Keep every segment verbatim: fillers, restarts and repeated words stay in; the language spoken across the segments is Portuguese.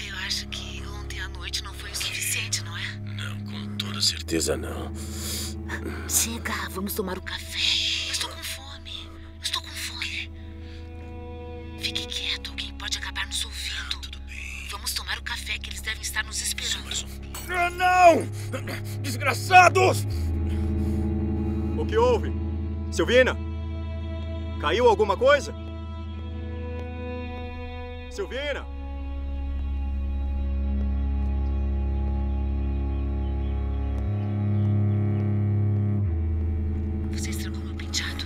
Eu acho que ontem à noite não foi o suficiente, não é? Não, com toda certeza não. Chega, vamos tomar um café. Estou com fome. Estou com fome. Fique quieto, alguém pode acabar nos ouvindo. Tudo bem. Vamos tomar o café que eles devem estar nos esperando. Ah, não! Desgraçados! O que houve? Silvina? Caiu alguma coisa? Silvina? Você estragou meu penteado.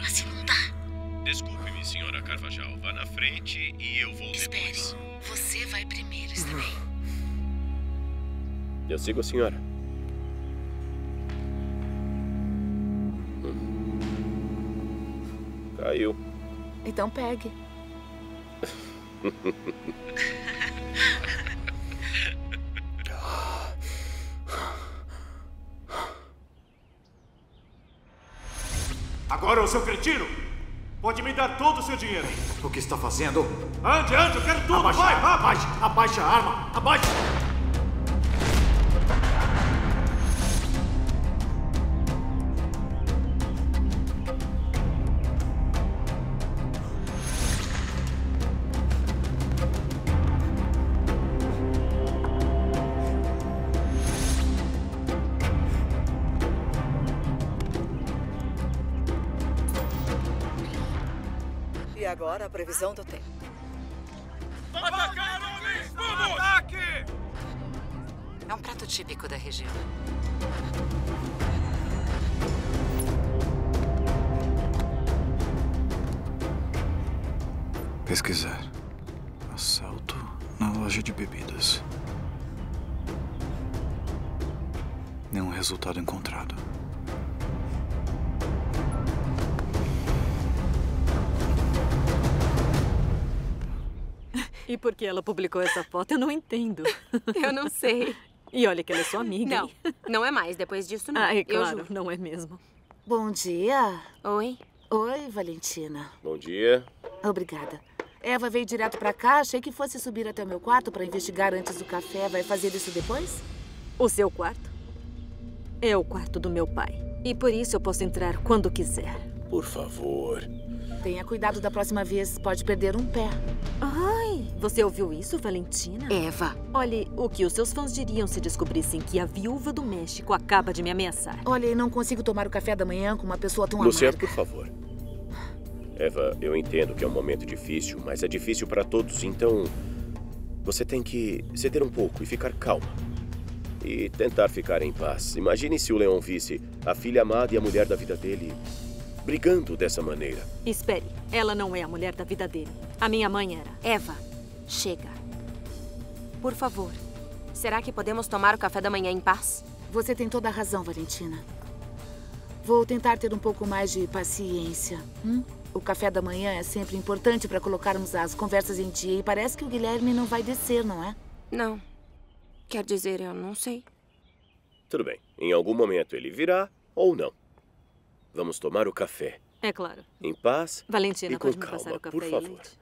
Assim não dá. Desculpe-me, senhora Carvajal. Vá na frente e eu vou depois. Espere. Você vai primeiro, está bem? Eu sigo a senhora. Hum. Caiu. Então pegue. Agora o seu cretino pode me dar todo o seu dinheiro. O que está fazendo? Ande, ande, eu quero tudo. Abaixa, vai, vai. Abaixa, abaixa a arma, abaixa. Agora a previsão do tempo. Ataque! É um prato típico da região. Pesquisar. Assalto na loja de bebidas. Nenhum resultado encontrado. E por que ela publicou essa foto? Eu não entendo. Eu não sei. E olha que ela é sua amiga. Não, hein? Não é mais. Depois disso, não. Ah, é claro. Eu juro. Não é mesmo. Bom dia. Oi. Oi, Valentina. Bom dia. Obrigada. Eva veio direto pra cá. Achei que fosse subir até o meu quarto pra investigar antes do café. Vai fazer isso depois? O seu quarto? É o quarto do meu pai. E por isso eu posso entrar quando quiser. Por favor. Tenha cuidado da próxima vez. Pode perder um pé. Ai, você ouviu isso, Valentina? Eva. Olhe, o que os seus fãs diriam se descobrissem que a viúva do México acaba de me ameaçar. Olha, não consigo tomar o café da manhã com uma pessoa tão amarga. Luciana, por favor. Eva, eu entendo que é um momento difícil, mas é difícil para todos, então... Você tem que ceder um pouco e ficar calma. E tentar ficar em paz. Imagine se o Leon visse a filha amada e a mulher da vida dele... brigando dessa maneira. Espere, ela não é a mulher da vida dele. A minha mãe era. Eva, chega. Por favor, será que podemos tomar o café da manhã em paz? Você tem toda a razão, Valentina. Vou tentar ter um pouco mais de paciência. Hum? O café da manhã é sempre importante para colocarmos as conversas em dia e parece que o Guilherme não vai descer, não é? Não. Quer dizer, eu não sei. Tudo bem. Em algum momento ele virá ou não. Vamos tomar o café. É claro. Em paz. Valentina, e com pode me calma, passar o café, por favor.